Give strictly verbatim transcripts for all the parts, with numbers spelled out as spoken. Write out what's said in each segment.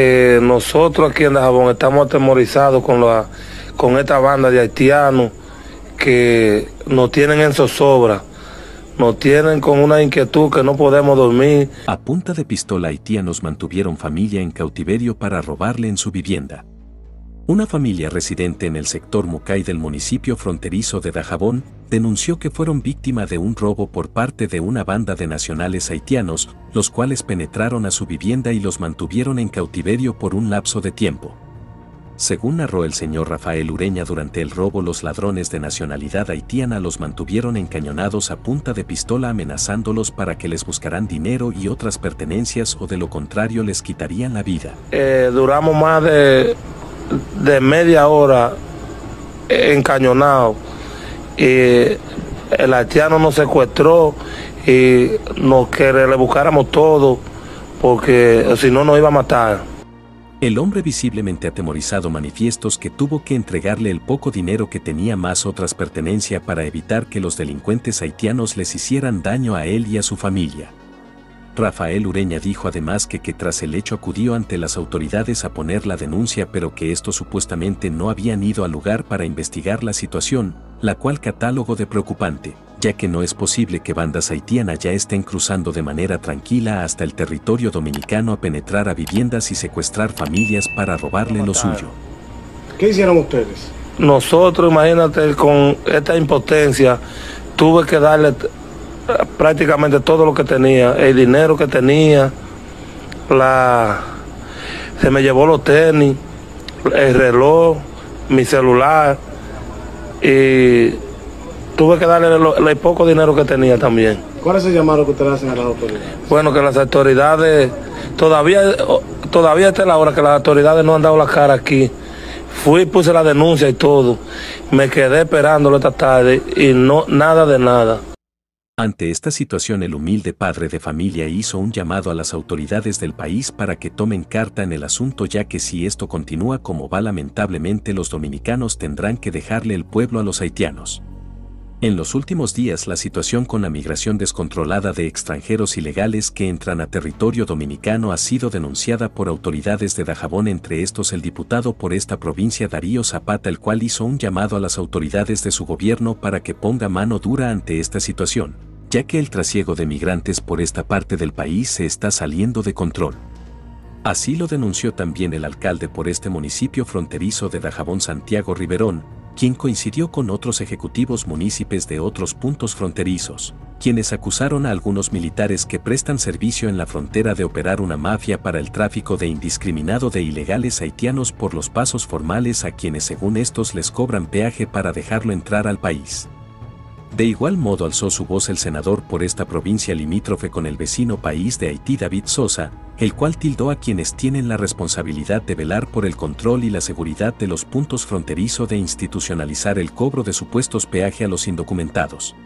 Eh, nosotros aquí en Dajabón estamos atemorizados con, la, con esta banda de haitianos que nos tienen en zozobra, nos tienen con una inquietud que no podemos dormir. A punta de pistola, haitianos mantuvieron familia en cautiverio para robarle en su vivienda. Una familia residente en el sector Mucay del municipio fronterizo de Dajabón denunció que fueron víctima de un robo por parte de una banda de nacionales haitianos, los cuales penetraron a su vivienda y los mantuvieron en cautiverio por un lapso de tiempo. Según narró el señor Rafael Ureña, durante el robo los ladrones de nacionalidad haitiana los mantuvieron encañonados a punta de pistola, amenazándolos para que les buscaran dinero y otras pertenencias o de lo contrario les quitarían la vida. Eh, duramos más de... de media hora encañonado, y el haitiano nos secuestró y nos que le buscáramos todo porque si no nos iba a matar. El hombre, visiblemente atemorizado, manifestó que tuvo que entregarle el poco dinero que tenía más otras pertenencias para evitar que los delincuentes haitianos les hicieran daño a él y a su familia. Rafael Ureña dijo además que, que tras el hecho acudió ante las autoridades a poner la denuncia, pero que estos supuestamente no habían ido al lugar para investigar la situación, la cual catálogo de preocupante, ya que no es posible que bandas haitianas ya estén cruzando de manera tranquila hasta el territorio dominicano a penetrar a viviendas y secuestrar familias para robarle lo suyo. ¿Qué hicieron ustedes? Nosotros, imagínate, con esta impotencia tuve que darle prácticamente todo lo que tenía, el dinero que tenía, la... se me llevó los tenis, el reloj, mi celular, y tuve que darle lo, el poco dinero que tenía también. ¿Cuál es el llamado que ustedes hacen a las autoridades? Bueno, que las autoridades, todavía todavía está la hora que las autoridades no han dado la cara aquí. Fui, puse la denuncia y todo, me quedé esperándolo esta tarde y no nada de nada. Ante esta situación, el humilde padre de familia hizo un llamado a las autoridades del país para que tomen carta en el asunto, ya que si esto continúa como va, lamentablemente los dominicanos tendrán que dejarle el pueblo a los haitianos. En los últimos días, la situación con la migración descontrolada de extranjeros ilegales que entran a territorio dominicano ha sido denunciada por autoridades de Dajabón, entre estos el diputado por esta provincia Darío Zapata, el cual hizo un llamado a las autoridades de su gobierno para que ponga mano dura ante esta situación, ya que el trasiego de migrantes por esta parte del país se está saliendo de control. Así lo denunció también el alcalde por este municipio fronterizo de Dajabón, Santiago Riverón, quien coincidió con otros ejecutivos municipales de otros puntos fronterizos, quienes acusaron a algunos militares que prestan servicio en la frontera de operar una mafia para el tráfico de indiscriminado de ilegales haitianos por los pasos formales, a quienes según estos les cobran peaje para dejarlo entrar al país. De igual modo alzó su voz el senador por esta provincia limítrofe con el vecino país de Haití, David Sosa, el cual tildó a quienes tienen la responsabilidad de velar por el control y la seguridad de los puntos fronterizos de institucionalizar el cobro de supuestos peaje a los indocumentados.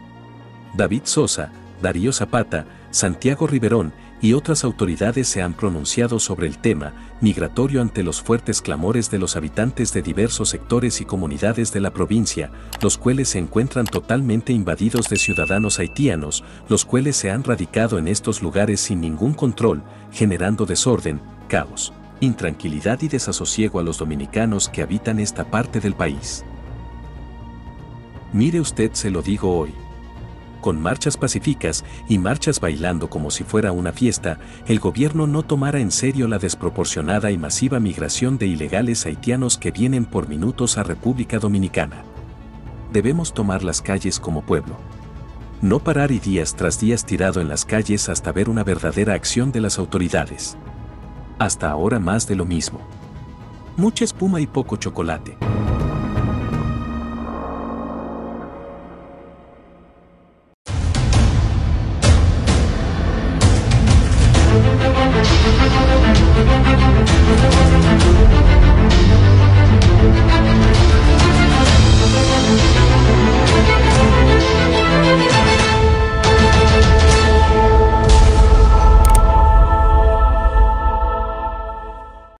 David Sosa, Darío Zapata, Santiago Riverón y otras autoridades se han pronunciado sobre el tema migratorio ante los fuertes clamores de los habitantes de diversos sectores y comunidades de la provincia, los cuales se encuentran totalmente invadidos de ciudadanos haitianos, los cuales se han radicado en estos lugares sin ningún control, generando desorden, caos, intranquilidad y desasosiego a los dominicanos que habitan esta parte del país. Mire usted, se lo digo hoy. Con marchas pacíficas y marchas bailando como si fuera una fiesta, el gobierno no tomará en serio la desproporcionada y masiva migración de ilegales haitianos que vienen por minutos a República Dominicana. Debemos tomar las calles como pueblo. No parar y días tras días tirado en las calles hasta ver una verdadera acción de las autoridades. Hasta ahora más de lo mismo. Mucha espuma y poco chocolate.